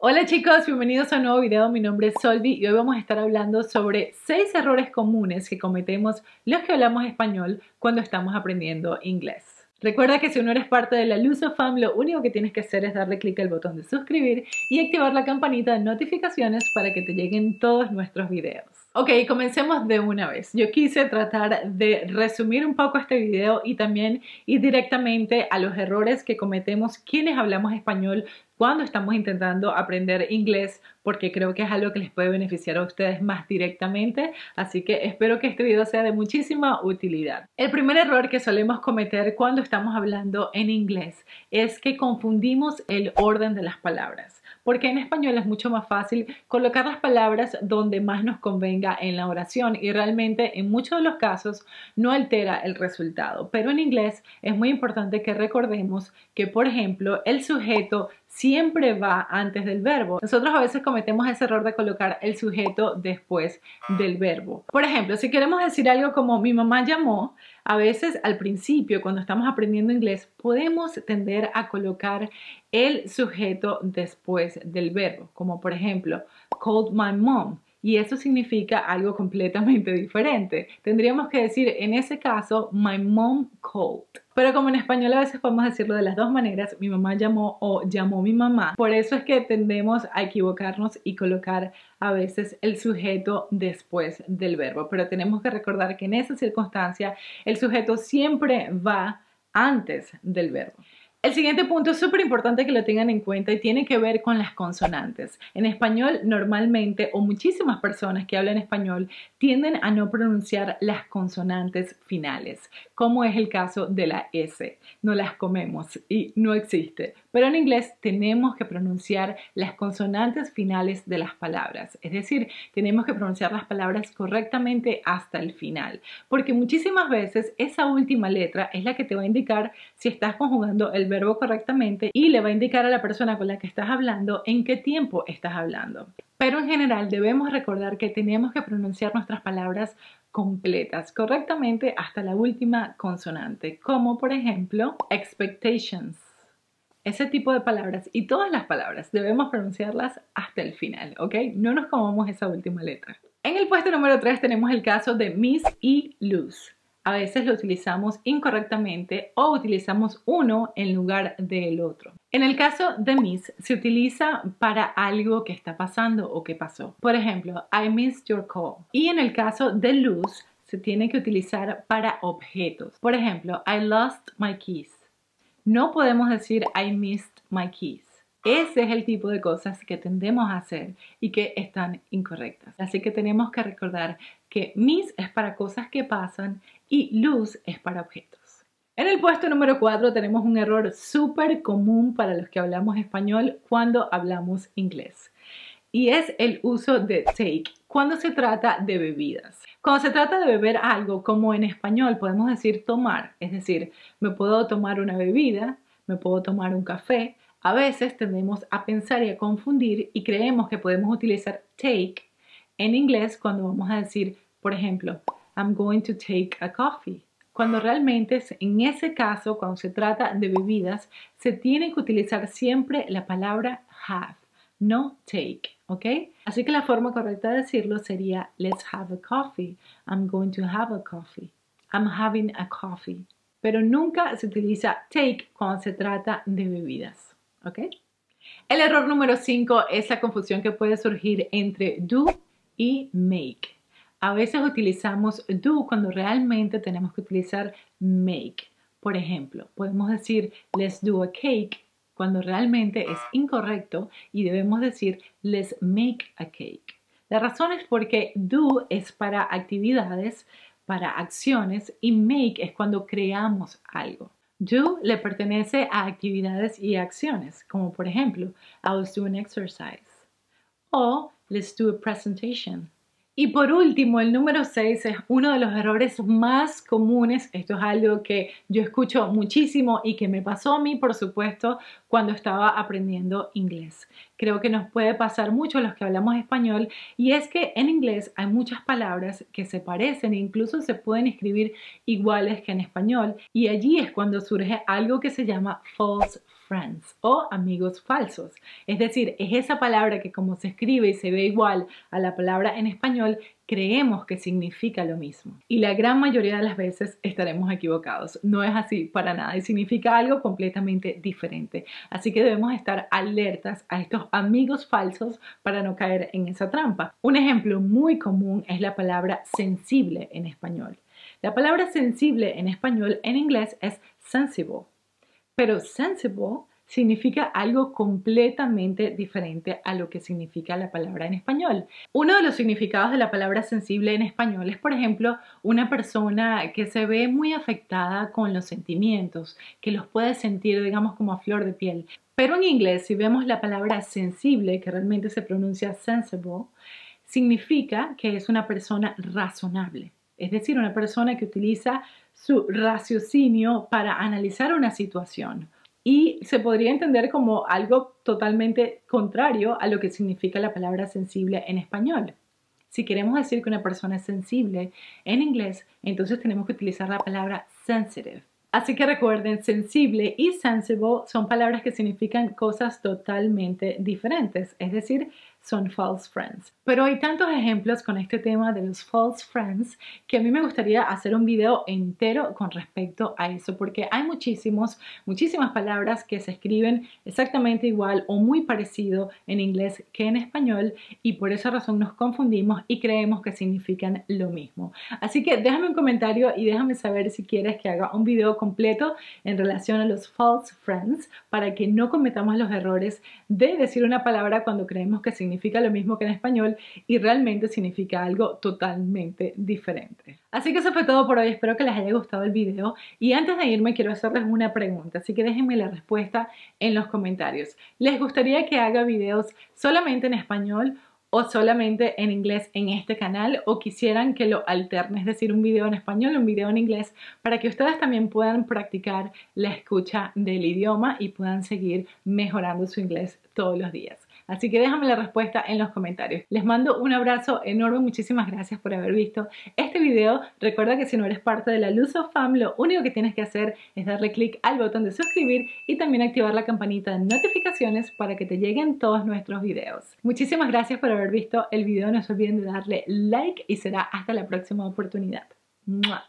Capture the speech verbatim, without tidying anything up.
Hola chicos, bienvenidos a un nuevo video. Mi nombre es Solvy y hoy vamos a estar hablando sobre seis errores comunes que cometemos los que hablamos español cuando estamos aprendiendo inglés. Recuerda que si no eres parte de la Luso Fam, lo único que tienes que hacer es darle clic al botón de suscribir y activar la campanita de notificaciones para que te lleguen todos nuestros videos. Ok, comencemos de una vez. Yo quise tratar de resumir un poco este video y también ir directamente a los errores que cometemos quienes hablamos español cuando estamos intentando aprender inglés, porque creo que es algo que les puede beneficiar a ustedes más directamente, así que espero que este video sea de muchísima utilidad. El primer error que solemos cometer cuando estamos hablando en inglés es que confundimos el orden de las palabras, porque en español es mucho más fácil colocar las palabras donde más nos convenga en la oración y realmente en muchos de los casos no altera el resultado. Pero en inglés es muy importante que recordemos que, por ejemplo, el sujeto siempre va antes del verbo. Nosotros a veces cometemos ese error de colocar el sujeto después del verbo. Por ejemplo, si queremos decir algo como mi mamá llamó, a veces al principio, cuando estamos aprendiendo inglés, podemos tender a colocar el sujeto después del verbo, como por ejemplo, called my mom. Y eso significa algo completamente diferente. Tendríamos que decir en ese caso, my mom called. Pero como en español a veces podemos decirlo de las dos maneras, mi mamá llamó o llamó mi mamá. Por eso es que tendemos a equivocarnos y colocar a veces el sujeto después del verbo. Pero tenemos que recordar que en esa circunstancia el sujeto siempre va antes del verbo. El siguiente punto es súper importante que lo tengan en cuenta y tiene que ver con las consonantes. En español normalmente, o muchísimas personas que hablan español, tienden a no pronunciar las consonantes finales, como es el caso de la S. No las comemos y no existe. Pero en inglés tenemos que pronunciar las consonantes finales de las palabras. Es decir, tenemos que pronunciar las palabras correctamente hasta el final, porque muchísimas veces esa última letra es la que te va a indicar si estás conjugando el verbo correctamente y le va a indicar a la persona con la que estás hablando en qué tiempo estás hablando. Pero en general debemos recordar que tenemos que pronunciar nuestras palabras completas, correctamente hasta la última consonante, como por ejemplo expectations. Ese tipo de palabras y todas las palabras debemos pronunciarlas hasta el final, ¿ok? No nos comamos esa última letra. En el puesto número tres tenemos el caso de miss y lose. A veces lo utilizamos incorrectamente o utilizamos uno en lugar del otro. En el caso de miss, se utiliza para algo que está pasando o que pasó. Por ejemplo, I missed your call. Y en el caso de lose, se tiene que utilizar para objetos. Por ejemplo, I lost my keys. No podemos decir I missed my keys. Ese es el tipo de cosas que tendemos a hacer y que están incorrectas. Así que tenemos que recordar que miss es para cosas que pasan y lose es para objetos. En el puesto número cuatro tenemos un error súper común para los que hablamos español cuando hablamos inglés. Y es el uso de take cuando se trata de bebidas. Cuando se trata de beber algo, como en español podemos decir tomar. Es decir, me puedo tomar una bebida, me puedo tomar un café. A veces tendemos a pensar y a confundir y creemos que podemos utilizar take en inglés cuando vamos a decir, por ejemplo, I'm going to take a coffee. Cuando realmente en ese caso, cuando se trata de bebidas, se tiene que utilizar siempre la palabra have, no take, ¿ok? Así que la forma correcta de decirlo sería let's have a coffee, I'm going to have a coffee, I'm having a coffee. Pero nunca se utiliza take cuando se trata de bebidas, ¿ok? El error número cinco es la confusión que puede surgir entre do y make. A veces utilizamos do cuando realmente tenemos que utilizar make. Por ejemplo, podemos decir let's do a cake cuando realmente es incorrecto y debemos decir let's make a cake. La razón es porque do es para actividades, para acciones y make es cuando creamos algo. Do le pertenece a actividades y acciones, como por ejemplo, I was doing exercise o let's do a presentation. Y por último, el número seis es uno de los errores más comunes. Esto es algo que yo escucho muchísimo y que me pasó a mí, por supuesto, cuando estaba aprendiendo inglés. creo que nos puede pasar mucho a los que hablamos español, y es que en inglés hay muchas palabras que se parecen e incluso se pueden escribir iguales que en español, y allí es cuando surge algo que se llama false friends o amigos falsos. Es decir, es esa palabra que como se escribe y se ve igual a la palabra en español, creemos que significa lo mismo. Y la gran mayoría de las veces estaremos equivocados. No es así para nada y significa algo completamente diferente. Así que debemos estar alertas a estos amigos falsos para no caer en esa trampa. Un ejemplo muy común es la palabra sensible en español. La palabra sensible en español en inglés es sensible. Pero sensible significa algo completamente diferente a lo que significa la palabra en español. Uno de los significados de la palabra sensible en español es, por ejemplo, una persona que se ve muy afectada con los sentimientos, que los puede sentir, digamos, como a flor de piel. Pero en inglés, si vemos la palabra sensible, que realmente se pronuncia sensible, significa que es una persona razonable. Es decir, una persona que utiliza su raciocinio para analizar una situación. Y se podría entender como algo totalmente contrario a lo que significa la palabra sensible en español. Si queremos decir que una persona es sensible en inglés, entonces tenemos que utilizar la palabra sensitive. Así que recuerden, sensible y sensible son palabras que significan cosas totalmente diferentes, es decir, son false friends. Pero hay tantos ejemplos con este tema de los false friends que a mí me gustaría hacer un video entero con respecto a eso, porque hay muchísimos, muchísimas palabras que se escriben exactamente igual o muy parecido en inglés que en español, y por esa razón nos confundimos y creemos que significan lo mismo. Así que déjame un comentario y déjame saber si quieres que haga un video completo en relación a los false friends para que no cometamos los errores de decir una palabra cuando creemos que significa lo mismo que en español y realmente significa algo totalmente diferente. Así que eso fue todo por hoy, espero que les haya gustado el video y antes de irme quiero hacerles una pregunta, así que déjenme la respuesta en los comentarios. ¿Les gustaría que haga videos solamente en español o solamente en inglés en este canal, o quisieran que lo alterne, es decir, un video en español, un video en inglés, para que ustedes también puedan practicar la escucha del idioma y puedan seguir mejorando su inglés todos los días? Así que déjame la respuesta en los comentarios. Les mando un abrazo enorme, muchísimas gracias por haber visto este video. Recuerda que si no eres parte de la Luso Fam, lo único que tienes que hacer es darle clic al botón de suscribir y también activar la campanita de notificaciones para que te lleguen todos nuestros videos. Muchísimas gracias por haber visto el video, no se olviden de darle like y será hasta la próxima oportunidad. ¡Mua!